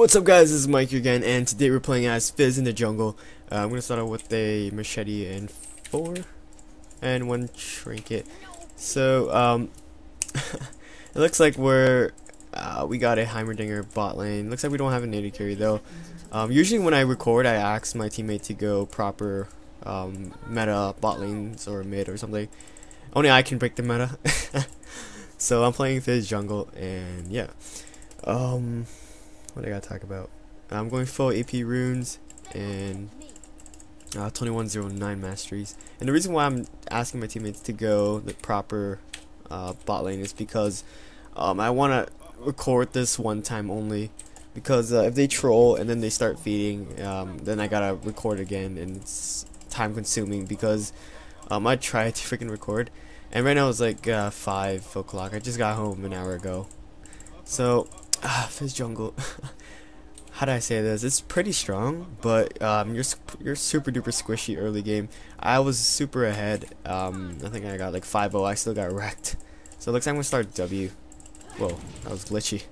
What's up, guys? This is Mike again, and today we're playing as Fizz in the jungle. I'm gonna start out with a machete and 4 and 1 trinket. So it looks like we're we got a Heimerdinger bot lane. Looks like we don't have a native carry though. Usually when I record, I ask my teammate to go proper meta bot lanes or mid or something. Only I can break the meta. So I'm playing Fizz jungle, and yeah. What I gotta talk about? I'm going full AP runes and 2109 masteries. And the reason why I'm asking my teammates to go the proper bot lane is because I want to record this one time only. Because if they troll and then they start feeding, then I gotta record again, and it's time consuming because I tried to freaking record. And right now it's like 5 o'clock. I just got home an hour ago. So. Fizz jungle. How do I say this? It's pretty strong, but you're super duper squishy early game. I was super ahead. I think I got like 5-0. I still got wrecked. So it looks like I'm gonna start W. Whoa, that was glitchy.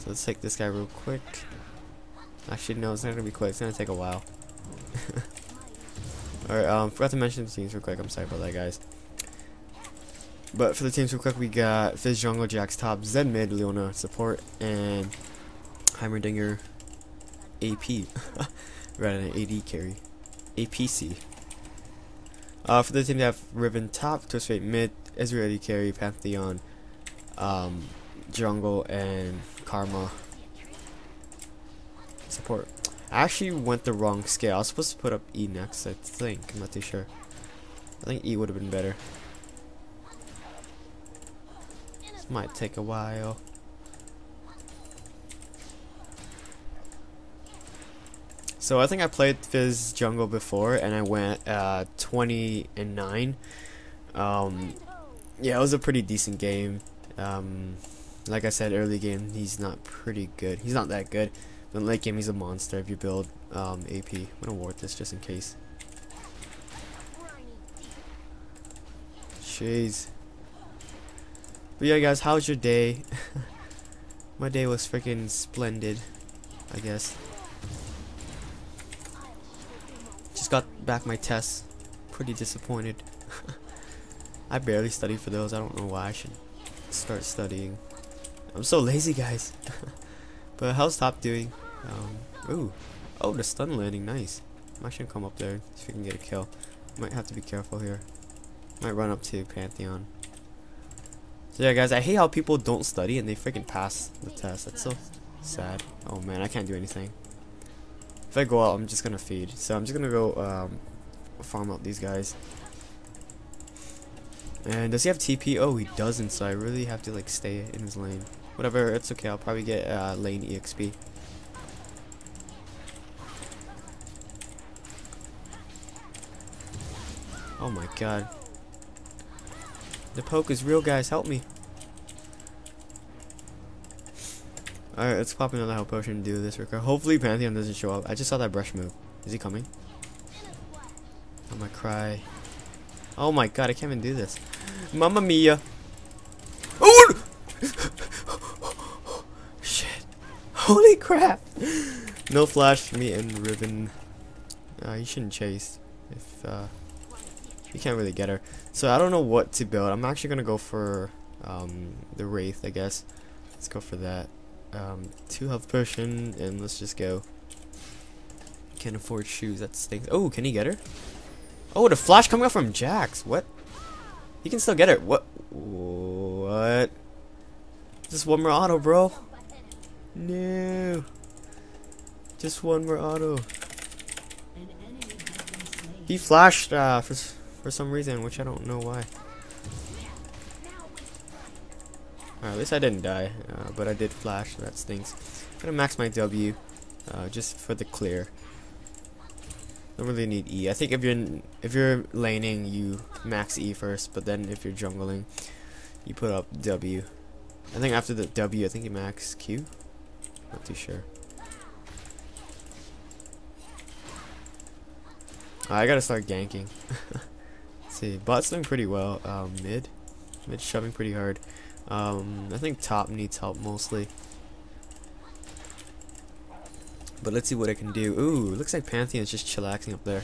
So let's take this guy real quick. Actually, no, it's not gonna be quick. It's gonna take a while. All right. Forgot to mention the teams real quick. I'm sorry about that, guys. But for the teams real quick, we got Fizz jungle, Jax top, Zed mid, Leona support, and Heimerdinger AP. Rather than AD carry. APC. For the team, they have Riven top, Twisted Fate mid, Ezreal AD carry, Pantheon jungle, and Karma support. I actually went the wrong scale. I was supposed to put up E next, I think. I'm not too sure. I think E would have been better. Might take a while. So I think I played Fizz jungle before, and I went 20 and 9. Yeah, it was a pretty decent game. Like I said, early game he's not pretty good. He's not that good. But late game he's a monster if you build AP. I'm gonna ward this just in case. Jeez. But yeah, guys, how's your day? My day was freaking splendid, I guess. Just got back my tests. Pretty disappointed. I barely study for those. I don't know why I should start studying. I'm so lazy, guys. But how's top doing? Ooh. Oh, the stun landing. Nice. I should come up there so we can get a kill. Might have to be careful here. Might run up to Pantheon. So yeah, guys, I hate how people don't study and they freaking pass the test. That's so sad. Oh man, I can't do anything. If I go out, I'm just gonna feed. So I'm just gonna go farm out these guys. And does he have TP? Oh, he doesn't. So I really have to like stay in his lane. Whatever, it's okay. I'll probably get lane EXP. Oh my god. The poke is real, guys. Help me. Alright, let's pop another health potion and do this real quick. Hopefully Pantheon doesn't show up. I just saw that brush move. Is he coming? I'm gonna cry. Oh my god, I can't even do this. Mamma mia. Oh! Shit. Holy crap. No flash, me and Riven. You shouldn't chase. If, you can't really get her. So I don't know what to build. I'm actually gonna go for the Wraith, I guess. Let's go for that. 2 health potion, and let's just go. Can't afford shoes, that stinks. Oh, can he get her? Oh, the flash coming up from Jax. What? He can still get her. What? What? Just one more auto, bro. No. Just one more auto. He flashed for some reason, which I don't know why. At least I didn't die, but I did flash, so that stinks. I'm gonna max my W, just for the clear. Don't really need E. I think if you're laning, you max E first, but then if you're jungling, you put up W. I think after the W, I think you max Q. Not too sure. I gotta start ganking. Let's see, bot's doing pretty well. Mid shoving pretty hard. I think top needs help mostly. But let's see what I can do. Ooh, looks like Pantheon's just chillaxing up there.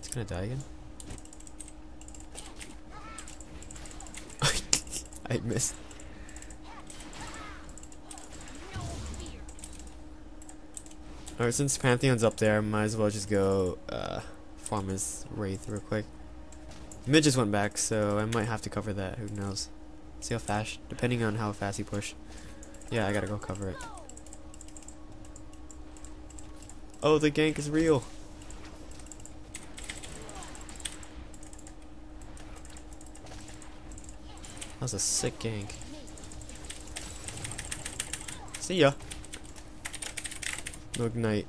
It's gonna die again. I missed. Alright, since Pantheon's up there, might as well just go farm his Wraith real quick. Mid just went back, so I might have to cover that, who knows. See how fast, depending on how fast he push. Yeah, I gotta go cover it. Oh, the gank is real! That was a sick gank. See ya! No ignite.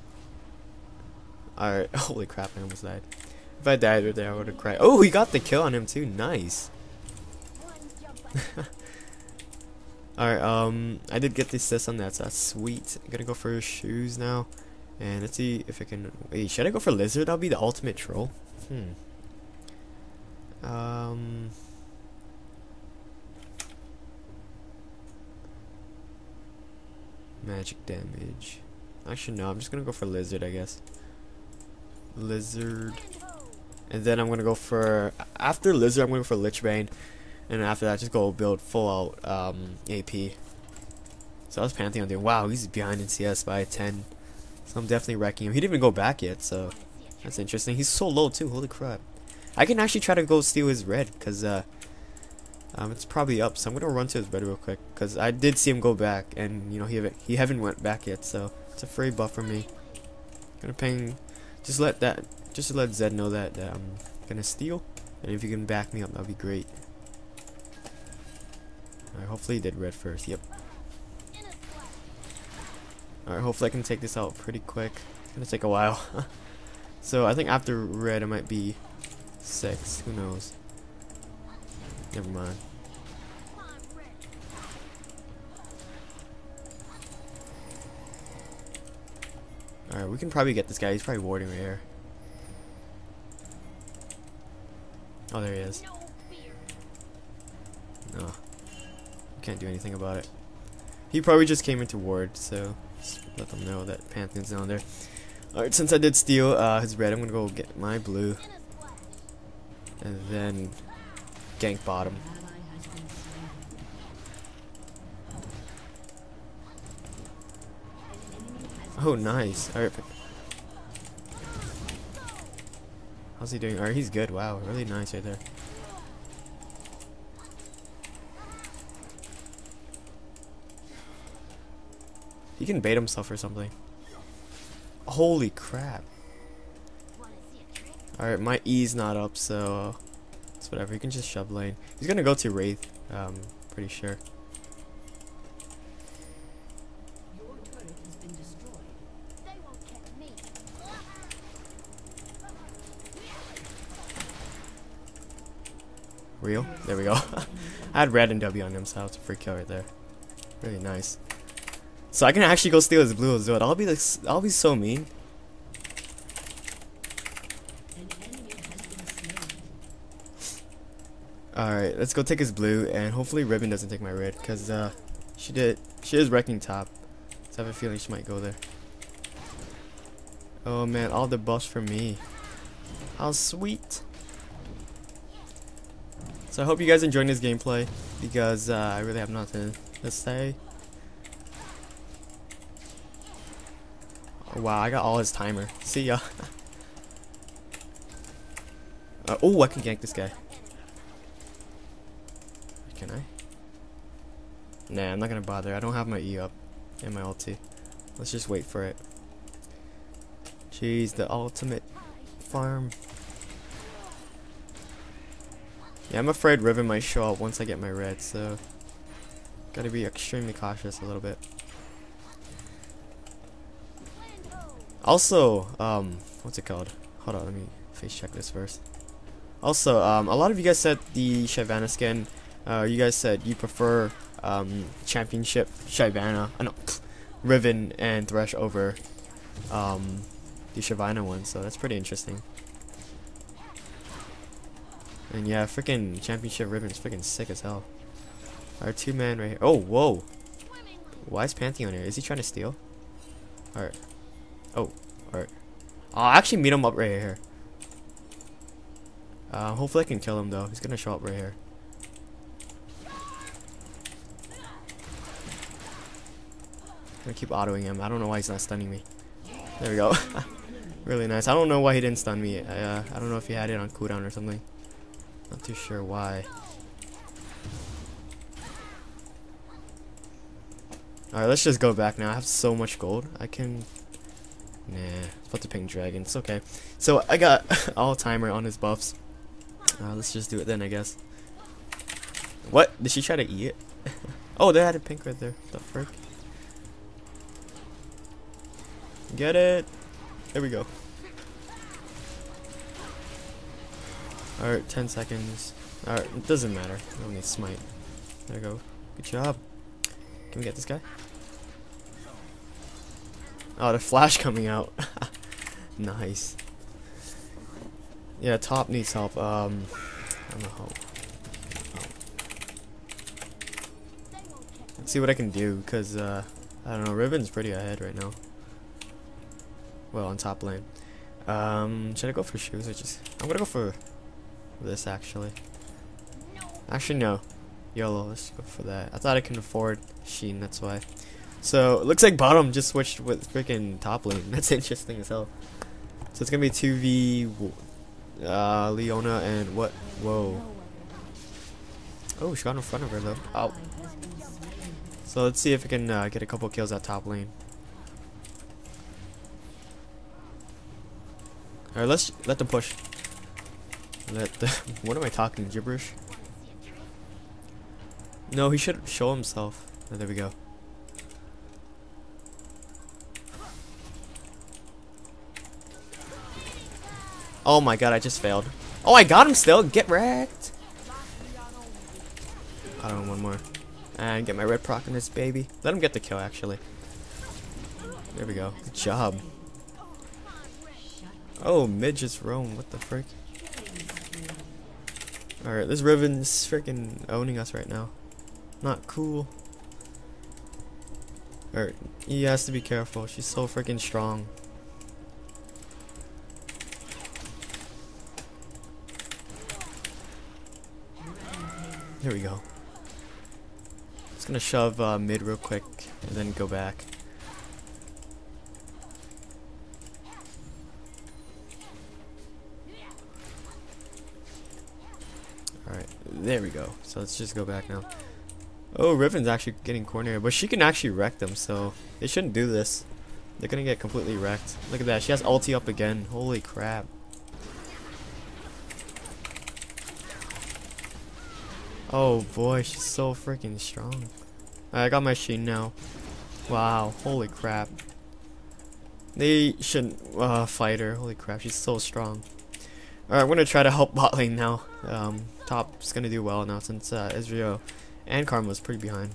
Alright, holy crap, I almost died. If I died right there, I would have cried. Oh, we got the kill on him too, nice! Alright, I did get the assist on that, so that's sweet. I'm gonna go for shoes now. And let's see if I can... Wait, should I go for lizard? That'll be the ultimate troll. Magic damage. Actually, no, I'm just gonna go for lizard, I guess. Lizard. And then I'm gonna go for... After lizard, I'm gonna go for Lich Bane. And after that, just go build full out AP. So that's Pantheon doing. Wow, he's behind in CS by 10. So I'm definitely wrecking him. He didn't even go back yet, so that's interesting. He's so low too. Holy crap! I can actually try to go steal his red because it's probably up. So I'm gonna run to his red real quick because I did see him go back, and you know he haven't went back yet. So it's a free buff for me. I'm gonna ping. Just let Zed know that I'm gonna steal, and if you can back me up, that'd be great. Alright, hopefully he did red first. Yep. Alright, hopefully I can take this out pretty quick. It's gonna take a while. So I think after red it might be 6. Who knows? Never mind. Alright, we can probably get this guy. He's probably warding right here. Oh, there he is. No. Can't do anything about it. He probably just came into ward, so just let them know that Pantheon's down there. Alright, since I did steal his red, I'm gonna go get my blue and then gank bottom. Oh, nice. Alright, how's he doing? Alright, he's good. Wow, really nice right there. He can bait himself or something. Holy crap. Alright, my E's not up, so it's whatever. He can just shove lane. He's gonna go to Wraith, pretty sure. Real? There we go. I had red and W on him, so that's a free kill right there. Really nice. So I can actually go steal his blue as well. I'll be so mean. Alright, let's go take his blue, and hopefully Riven doesn't take my red, because she is wrecking top. So I have a feeling she might go there. Oh man, all the buffs for me. How sweet. So I hope you guys enjoyed this gameplay, because I really have nothing to say. Wow, I got all his timer. See ya. Oh, I can gank this guy. Can I? Nah, I'm not gonna bother. I don't have my E up and my ulti. Let's just wait for it. Jeez, the ultimate farm. Yeah, I'm afraid Riven might show up once I get my red, so gotta be extremely cautious a little bit. Also, what's it called? Hold on, let me face check this first. Also, a lot of you guys said the Shyvana skin, you guys said you prefer Championship Shyvana, no, Riven and Thresh over the Shyvana one, so that's pretty interesting. And yeah, freaking Championship Riven's freaking sick as hell. Our two man right here. Oh, whoa! Why is Pantheon here? Is he trying to steal? Alright. Oh, alright. I'll actually meet him up right here. Hopefully I can kill him though. He's gonna show up right here. I'm gonna keep autoing him. I don't know why he's not stunning me. There we go. Really nice. I don't know why he didn't stun me. I don't know if he had it on cooldown or something. Not too sure why. Alright, let's just go back now. I have so much gold. I can... Nah, it's about to ping dragon. It's okay. So I got all timer on his buffs. Let's just do it then, I guess. What? Did she try to eat it? Oh, they had a pink right there. The frick? Get it! There we go. Alright, 10 seconds. Alright, it doesn't matter. I don't need smite. There we go. Good job. Can we get this guy? Oh, the flash coming out. Nice. Yeah, top needs help. I don't know how. Oh. Let's see what I can do, because, I don't know, Riven's pretty ahead right now. Well, on top lane. Should I go for shoes or just... I'm gonna go for this, actually. Actually, no. YOLO, let's go for that. I thought I can afford Sheen, that's why. So, it looks like bottom just switched with freaking top lane. That's interesting as hell. So, it's gonna be 2v... Leona and what? Whoa. Oh, she got in front of her, though. Ow. So, let's see if we can get a couple kills at top lane. Alright, let's let them push. Let the what am I talking? Gibberish? No, he should show himself. Oh, there we go. Oh my god, I just failed. Oh, I got him still. Get wrecked. I don't know, one more. And get my red proc in this baby. Let him get the kill, actually. There we go. Good job. Oh, mid just roam. What the frick? Alright, this Riven's freaking owning us right now. Not cool. Alright, he has to be careful. She's so freaking strong. Here we go. Just gonna shove mid real quick and then go back. There we go. So let's just go back now. Oh, Riven's actually getting cornered, but she can actually wreck them, so they shouldn't do this. They're gonna get completely wrecked. Look at that. She has ulti up again. Holy crap. Oh boy, she's so freaking strong. Alright, I got my Sheen now. Wow, holy crap. They shouldn't fight her. Holy crap, she's so strong. Alright, we're gonna try to help bot lane now. Top's gonna do well now since Ezreal and Karma was pretty behind.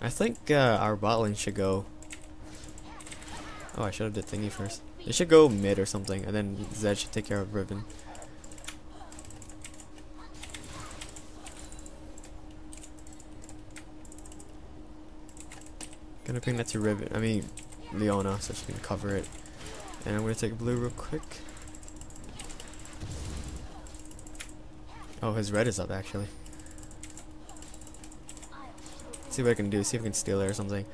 I think our bot lane should go. Oh, I should have did thingy first. It should go mid or something, and then Zed should take care of Riven. Gonna ping that to Riven. I mean Leona, so she can cover it. And I'm gonna take blue real quick. Oh, his red is up actually. Let's see what I can do. See if I can steal it or something.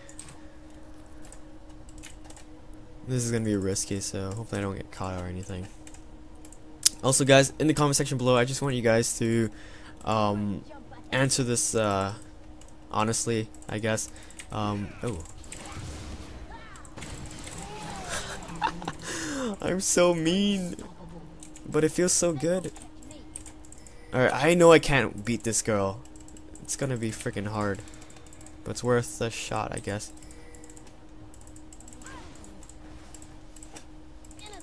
This is gonna be risky, so hopefully I don't get caught or anything. Also, guys, in the comment section below, I just want you guys to answer this honestly, I guess. Oh. I'm so mean, but it feels so good. Alright, I know I can't beat this girl. It's gonna be freaking hard, but it's worth a shot, I guess.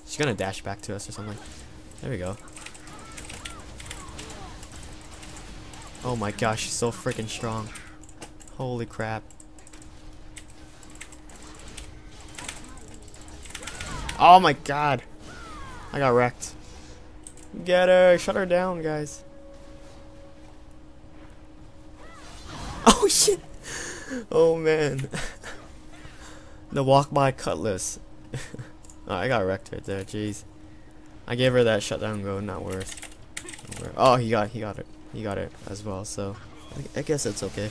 She's gonna dash back to us or something. There we go. Oh my gosh, she's so freaking strong. Holy crap. Oh my god, I got wrecked. Get her, shut her down, guys. Oh shit. Oh man. The walk-by cutlass. Oh, I got wrecked right there, jeez. I gave her that shutdown go, not worth. Oh, he got it as well, so I guess it's okay.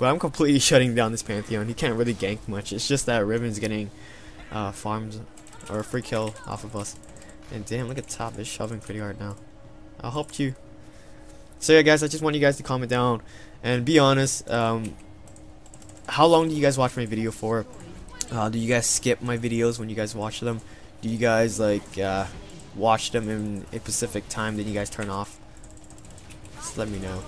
But I'm completely shutting down this Pantheon. He can't really gank much. It's just that Riven's getting farmed or a free kill off of us. And damn, look at top, it's shoving pretty hard now. I helped you. So yeah, guys, I just want you guys to comment down and be honest. How long do you guys watch my video for? Do you guys skip my videos when you guys watch them? Do you guys like watch them in a specific time, then you guys turn off? Just let me know.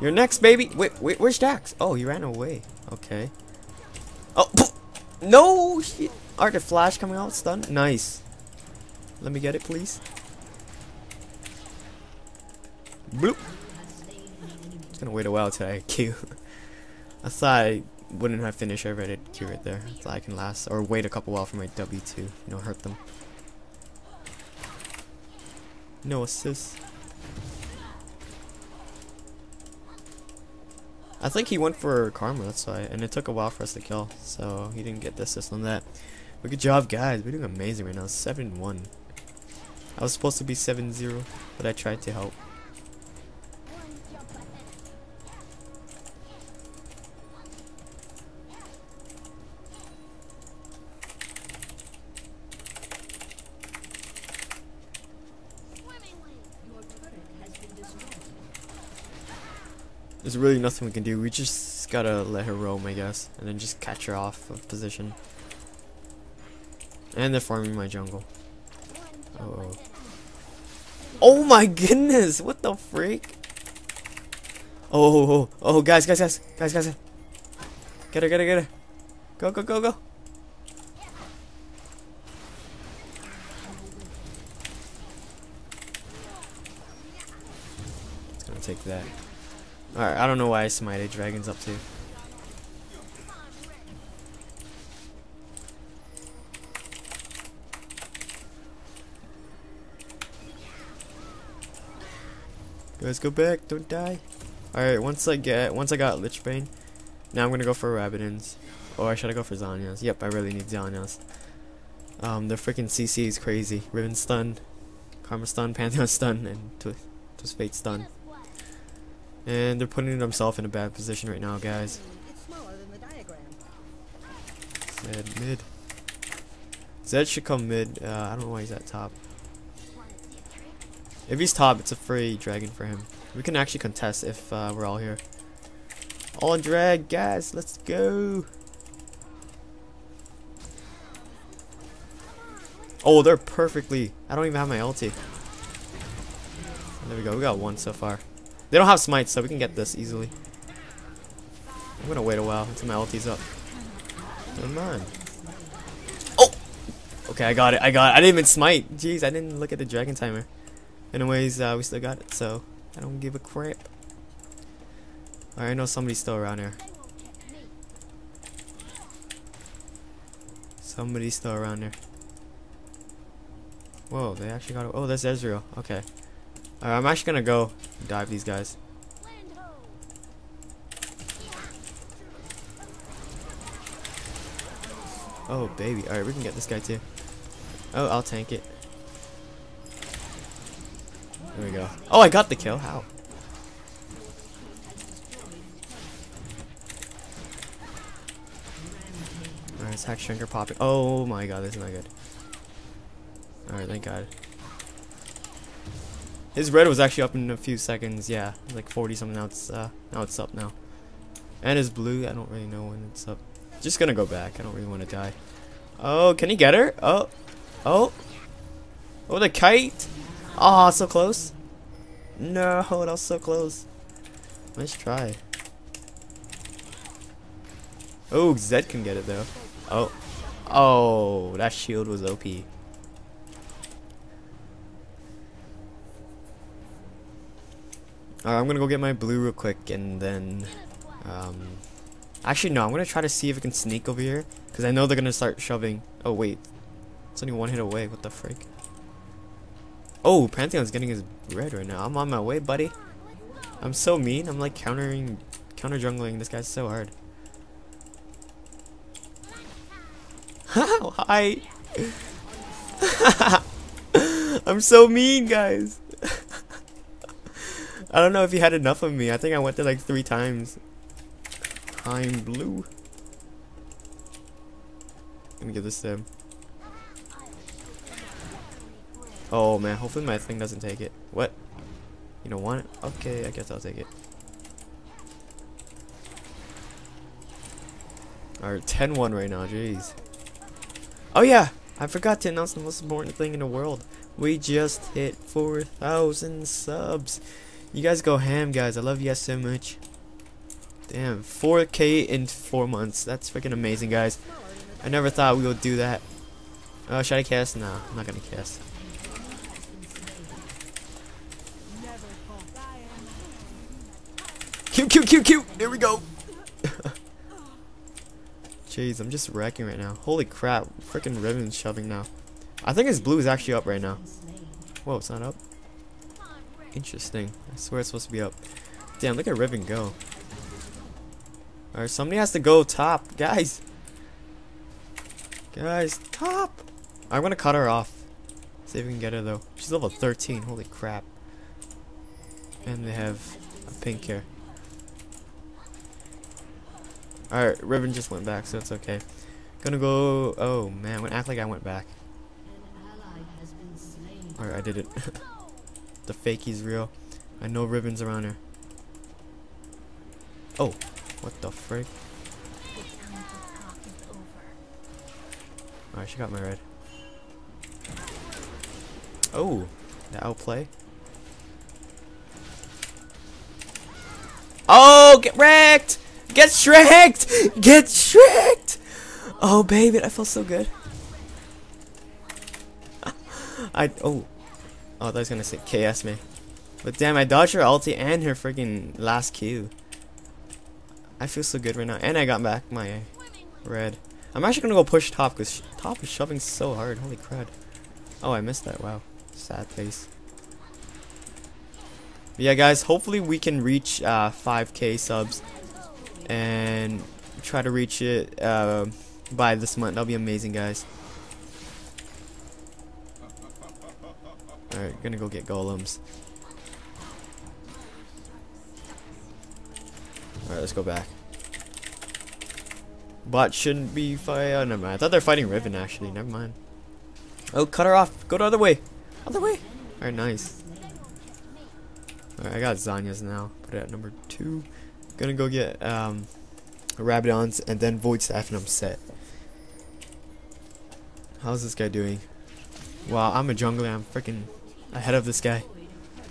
You're next, baby. Wait, where's Jax? Oh, he ran away. Okay. Oh, no! Arctic Flash coming out, stun. Nice. Let me get it, please. Bloop. It's gonna wait a while till I Q. I thought I wouldn't have finished. I read it Q right there. I thought I can last or wait a couple while for my W2. You know, hurt them. No assist. I think he went for Karma, that's why, and it took a while for us to kill, so he didn't get the assist on that. But good job, guys, we're doing amazing right now, 7-1. I was supposed to be 7-0, but I tried to help. There's really nothing we can do, we just gotta let her roam, I guess, and then just catch her off of position. And they're farming my jungle. Oh, oh my goodness, what the freak? Oh, guys. Get her. Go. It's gonna take that. Alright, I don't know why I smited dragons up to. Guys, go back, don't die. Alright, once I got Lich Bane, now I'm gonna go for Rabadon's. Or should I go for Zhonya's? Yep, I really need Zhonya's. The freaking CC is crazy. Riven stun, Karma stun, Pantheon stun, and Twisted Fate stun. And they're putting themselves in a bad position right now, guys. Zed mid. Zed should come mid. I don't know why he's at top. If he's top, it's a free dragon for him. We can actually contest if we're all here. All in drag, guys. Let's go. Oh, they're perfectly. I don't even have my ulti. There we go. We got one so far. They don't have smites, so we can get this easily. I'm gonna wait a while until my ulti's up. Come on. Oh! Okay, I got it. I didn't even smite. Jeez, I didn't look at the dragon timer. Anyways, we still got it, so I don't give a crap. Alright, I know somebody's still around here. Whoa, they actually got it. Oh, that's Ezreal. Okay. Alright, I'm actually gonna go dive these guys. Oh baby, alright, we can get this guy too. Oh, I'll tank it. There we go. Oh, I got the kill. How? Alright, it's Hex Shrinker popping. Oh my god, this is not good. Alright, thank god. His red was actually up in a few seconds, yeah, like 40 something. Now it's up now. And his blue, I don't really know when it's up. Just gonna go back. I don't really want to die. Oh, can he get her? Oh, the kite! Ah, oh, so close. No, that was so close. Nice try. Oh, Zed can get it though. Oh, that shield was OP. Alright, I'm gonna go get my blue real quick and then actually no, I'm gonna try to see if I can sneak over here because I know they're gonna start shoving. Oh wait, it's only one hit away, what the frick. Oh, Pantheon's getting his red right now. I'm on my way, buddy. I'm so mean. I'm like counter jungling. This guy's so hard. Hi. I'm so mean, guys. I don't know if he had enough of me. I think I went there like 3 times. I'm blue. I'm gonna give this to him. Oh man, hopefully my thing doesn't take it. What? You don't want it? Okay, I guess I'll take it. Alright, 10-1 right now, jeez. Oh yeah! I forgot to announce the most important thing in the world. We just hit 4,000 subs. You guys go ham, guys. I love you guys so much. Damn, 4K in 4 months. That's freaking amazing, guys. I never thought we would do that. Oh, should I cast? Nah, I'm not gonna cast. Q. There we go. Jeez, I'm just wrecking right now. Holy crap. Freaking Riven's shoving now. I think his blue is actually up right now. Whoa, it's not up? Interesting. I swear it's supposed to be up. Damn, look at Riven go. Alright, somebody has to go top. Guys. Guys, top. I'm gonna cut her off. See if we can get her though. She's level 13. Holy crap. And they have a pink here. Alright, Riven just went back, so it's okay. Gonna go. Oh man, I'm gonna act like I went back. Alright, I did it. The fakie's real. I know Riven's around her. Oh, what the frick? Alright, she got my red. Oh, that outplay. Oh, get wrecked! Get shrieked! Get shrieked! Oh baby, I feel so good. Oh, that was gonna say KS me, but damn, I dodged her ulti and her freaking last Q. I feel so good right now, and I got back my red. I'm actually gonna go push top because top is shoving so hard. Holy crud! Oh, I missed that. Wow, sad face. But yeah, guys, hopefully we can reach 5K subs. And try to reach it by this month. That'll be amazing, guys. Alright, gonna go get golems. Alright, let's go back. Bot shouldn't be fighting. Oh, never mind. I thought they're fighting Riven actually. Never mind. Oh, cut her off. Go the other way. Other way. Alright, nice. Alright, I got Zhonya's now. Put it at number 2. Gonna go get Rabadon's and then Void Staff, and I'm set. How's this guy doing? Wow, I'm a jungler. I'm freaking ahead of this guy,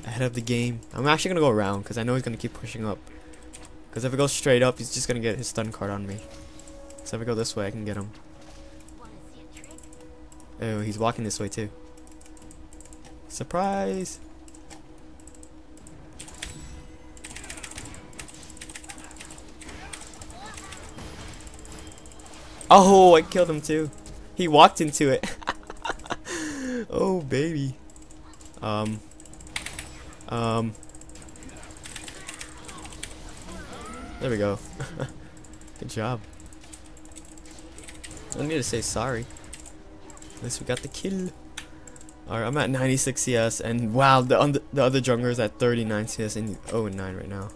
ahead of the game. I'm actually gonna go around because I know he's gonna keep pushing up. Because if I go straight up, he's just gonna get his stun card on me. So if I go this way, I can get him. Oh, he's walking this way too. Surprise! Oh, I killed him too. He walked into it. Oh baby. There we go. Good job. I need to say sorry. At least we got the kill. Alright, I'm at 96 CS, and wow, the other jungler is at 39 CS and 0-9 right now.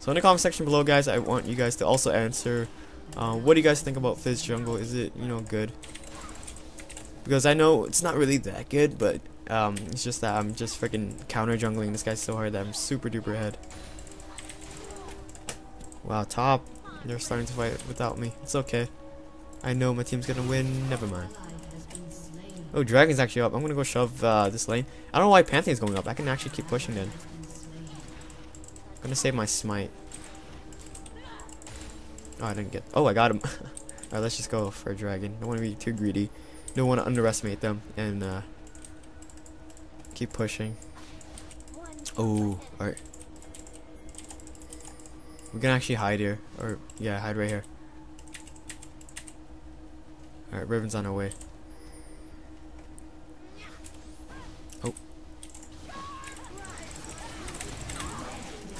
So in the comment section below, guys, I want you guys to also answer, what do you guys think about Fizz jungle? Is it, you know, good? Because I know it's not really that good, but it's just that I'm just freaking counter jungling this guy so hard that I'm super duper ahead. Wow, top, they're starting to fight without me. It's okay. I know my team's gonna win. Never mind. Oh, Dragon's actually up. I'm gonna go shove this lane. I don't know why Pantheon's going up. I can actually keep pushing then. I'm gonna save my smite. Oh, I didn't get. Oh, I got him. Alright, let's just go for a dragon. Don't want to be too greedy. Don't want to underestimate them and keep pushing. Oh, alright. We can actually hide here, or yeah, hide right here. Alright, Riven's on her way. Oh.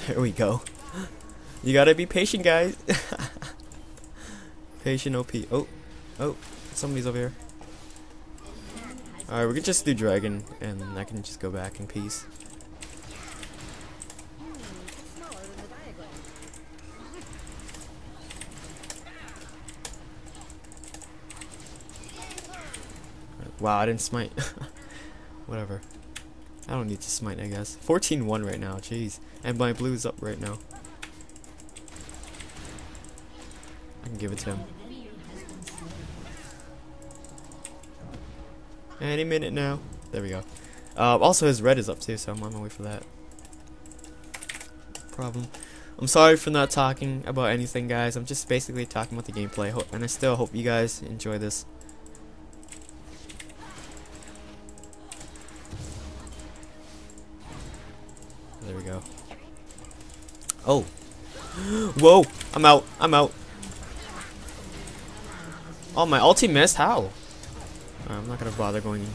There we go. You gotta be patient, guys. Patient OP. Oh. Oh. Somebody's over here. Alright, we can just do dragon, and I can just go back in peace. Wow, I didn't smite. Whatever. I don't need to smite, I guess. 14-1 right now, jeez. And my blue is up right now. I can give it to him. Any minute now. There we go. Also, his red is up too, so I'm on my way for that. Problem. I'm sorry for not talking about anything, guys. I'm just basically talking about the gameplay. And I still hope you guys enjoy this. There we go. Oh. Whoa. I'm out. I'm out. Oh, my ulti missed? How? Alright, I'm not going to bother going in.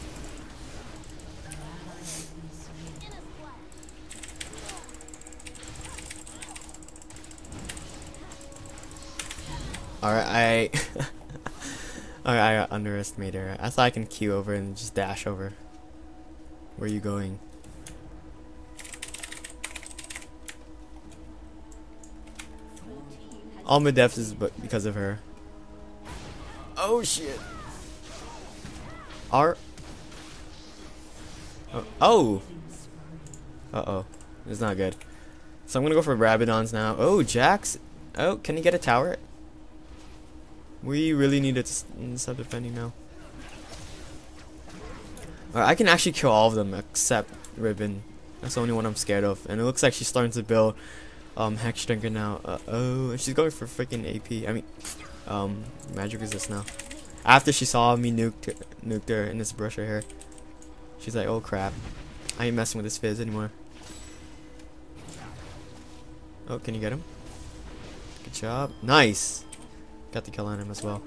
Alright, Alright, I got underestimated her. I thought I can Q over and just dash over. Where are you going? All my deaths is because of her. Oh shit. R. Oh. Oh. Uh-oh. It's not good. So I'm going to go for Rabadon's now. Oh, Jax. Oh, can he get a tower? We really need to stop defending now. Alright, I can actually kill all of them except Riven. That's the only one I'm scared of. And it looks like she's starting to build Hexdrinker now. Uh-oh. And she's going for freaking AP. I mean... magic resist now. After she saw me nuked her in this brush right here, she's like, "Oh crap, I ain't messing with this Fizz anymore." Oh, can you get him? Good job, nice. Got the kill on him as well.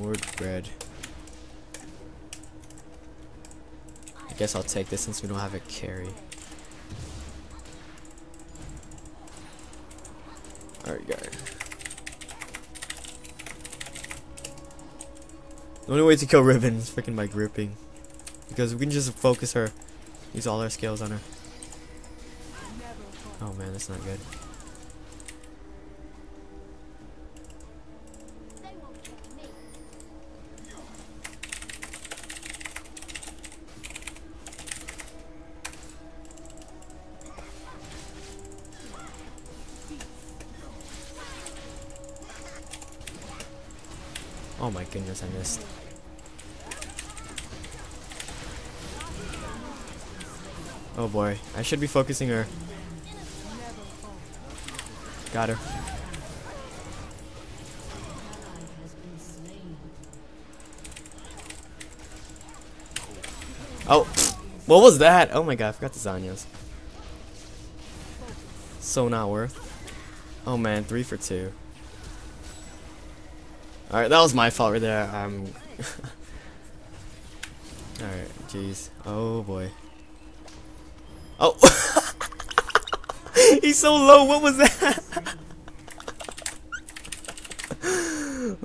Ward bread. I guess I'll take this since we don't have a carry. Alright, guys. The only way to kill Riven is freaking by gripping. Because we can just focus her. Use all our skills on her. Oh man, that's not good. Oh my goodness, I missed. Oh boy, I should be focusing her. Got her. Oh, what was that? Oh my god, I forgot the Zhonya's. So not worth. Oh man, 3 for 2. Alright, that was my fault right there. Alright, jeez. Oh boy. Oh! He's so low, what was that?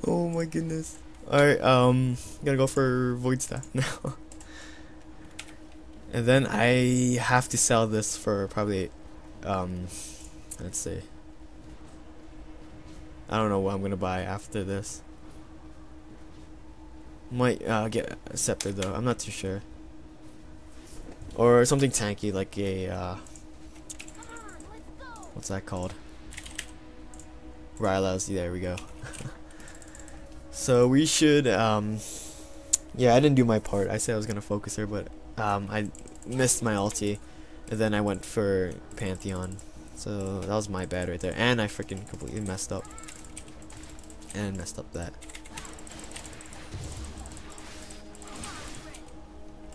Oh my goodness. Alright, gonna go for Void Staff now. And then I have to sell this for probably, let's see. I don't know what I'm gonna buy after this. Might get a scepter though. I'm not too sure. Or something tanky like a what's that called? Rylai's. There we go. So we should. Yeah, I didn't do my part. I said I was gonna focus her, but I missed my ulti, and then I went for Pantheon. So that was my bad right there, and I freaking completely messed up. And messed up that.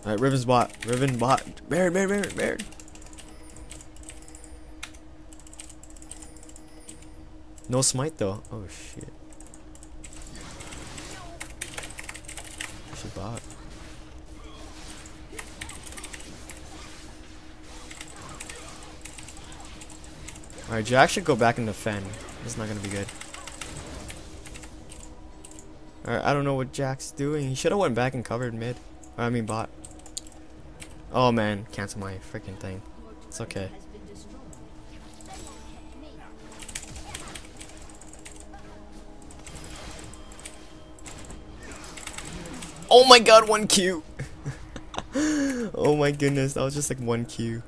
Alright, Riven's bot. Riven bot. Baron. No smite though. Oh shit. I should bot. Alright, Jax should go back in the fen. It's not gonna be good. Alright, I don't know what Jack's doing. He should have went back and covered mid. I mean bot. Oh man, cancel my freaking thing. It's okay. Oh my god, 1Q! Oh my goodness, that was just like 1Q.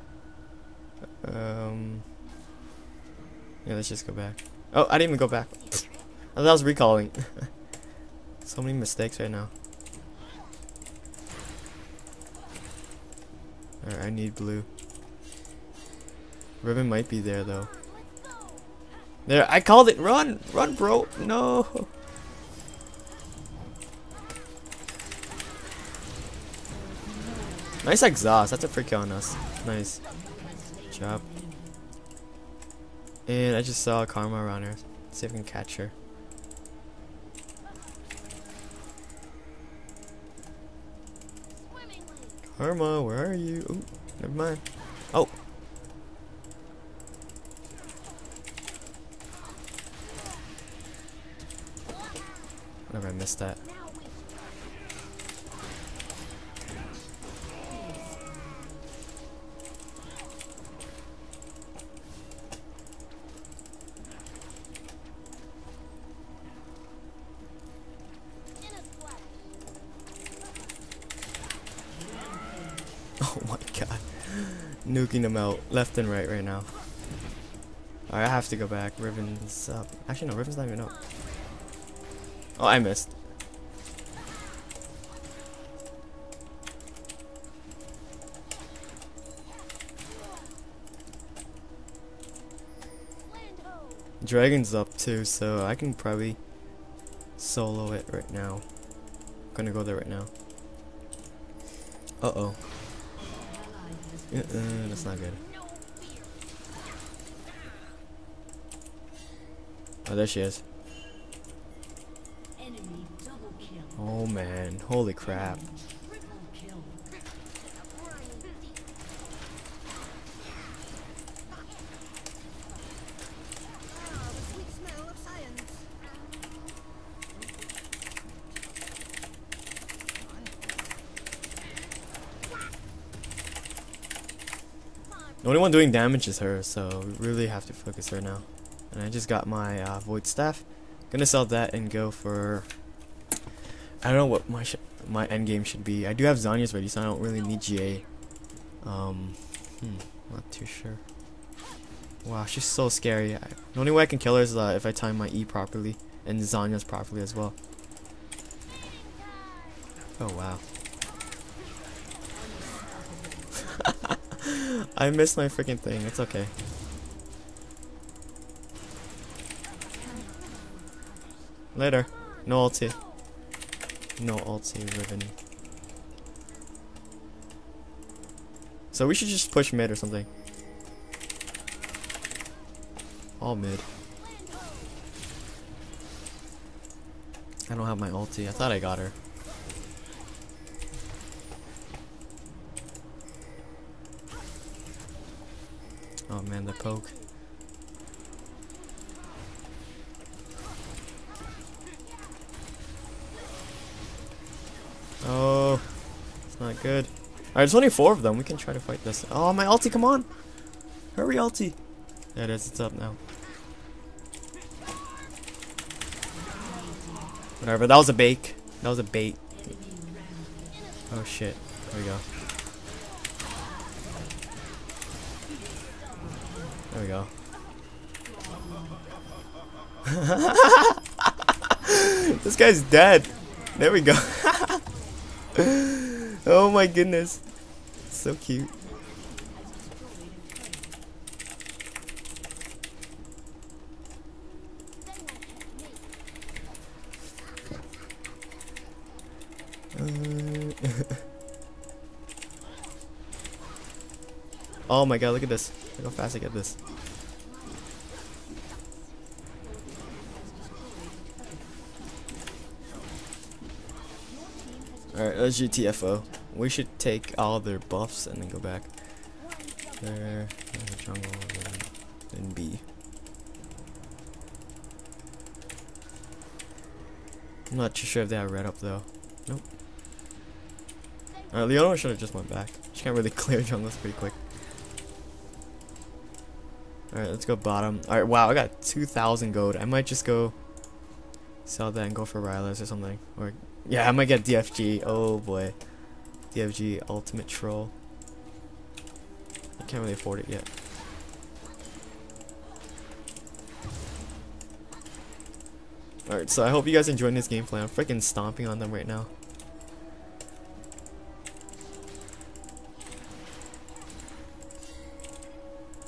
Yeah, let's just go back. Oh, I didn't even go back. I thought I was recalling. So many mistakes right now. Alright, I need blue. Riven might be there though. There, I called it! Run! Run, bro! No! Nice exhaust. That's a free kill on us. Nice. Good job. And I just saw Karma around her. Let's see if we can catch her. Karma, where are you? Ooh, never mind. Oh! Whatever, I missed that. Nuking them out left and right now. Alright, I have to go back. Riven's up. Actually, no, Riven's not even up. Oh, I missed. Dragon's up too, so I can probably solo it right now. I'm gonna go there right now. Uh-oh. That's not good. Oh, there she is. Oh man, holy crap. The only one doing damage is her, so we really have to focus her now. And I just got my Void Staff. Gonna sell that and go for... I don't know what my endgame should be. I do have Zhonya's ready, so I don't really need GA. Not too sure. Wow, she's so scary. The only way I can kill her is if I time my E properly. And Zhonya's properly as well. Oh wow. I missed my freaking thing. It's okay. Later. No ulti. No ulti, Riven. So we should just push mid or something. All mid. I don't have my ulti. I thought I got her. Oh man, the poke. Oh, it's not good. Alright, there's only 4 of them. We can try to fight this. Oh, my ulti, come on! Hurry, ulti! There it is, it's up now. Whatever, that was a bait. That was a bait. Oh shit, there we go. There we go. This guy's dead. There we go. Oh my goodness. So cute. Oh my god, look at this. Look how fast I get this. Alright, let's GTFO. We should take all their buffs and then go back. There, the jungle, then B. I'm not too sure if they have red up though. Nope. Alright, Leona should have just went back. She can't really clear jungles pretty quick. Alright, let's go bottom. Alright, wow, I got 2,000 gold. I might just go sell that and go for Rylai's or something. Or yeah, I might get DFG. Oh boy. DFG ultimate troll. I can't really afford it yet. Alright, so I hope you guys enjoyed this gameplay. I'm freaking stomping on them right now.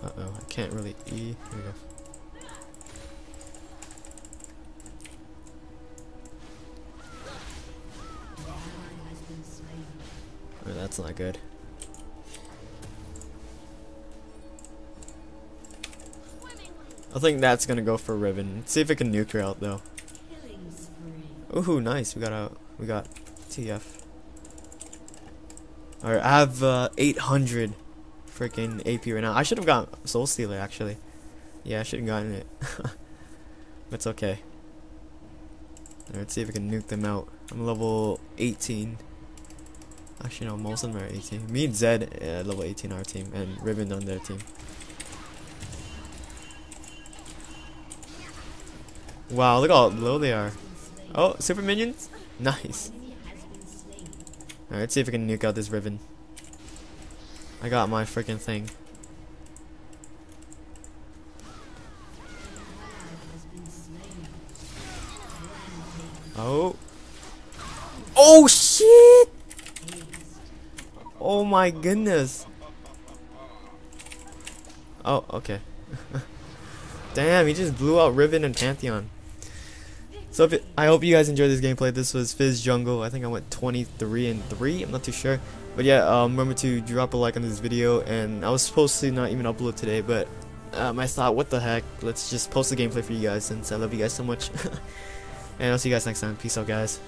Uh-oh, I can't really E. Here we go. Oh, that's not good. I think that's gonna go for Riven. Let's see if it can nuke her out though. Ooh, nice. We got TF. Alright, I have 800 freaking AP right now. I should have gotten Soul Stealer actually. Yeah, I should have gotten it. It's okay. Alright, let's see if we can nuke them out. I'm level 18. Actually, no, most of them are 18. Me and Zed level 18 on our team, and Riven on their team. Wow, look how low they are. Oh, super minions? Nice. Alright, let's see if we can nuke out this Riven. I got my freaking thing. Oh. Oh, shit! Oh my goodness. Oh, okay. Damn, he just blew out Riven and Pantheon. So if it, I hope you guys enjoyed this gameplay. This was Fizz Jungle. I think I went 23-3. I'm not too sure, but yeah. Remember to drop a like on this video. And I was supposed to not even upload today, but I thought, what the heck? Let's just post the gameplay for you guys since I love you guys so much. And I'll see you guys next time. Peace out, guys.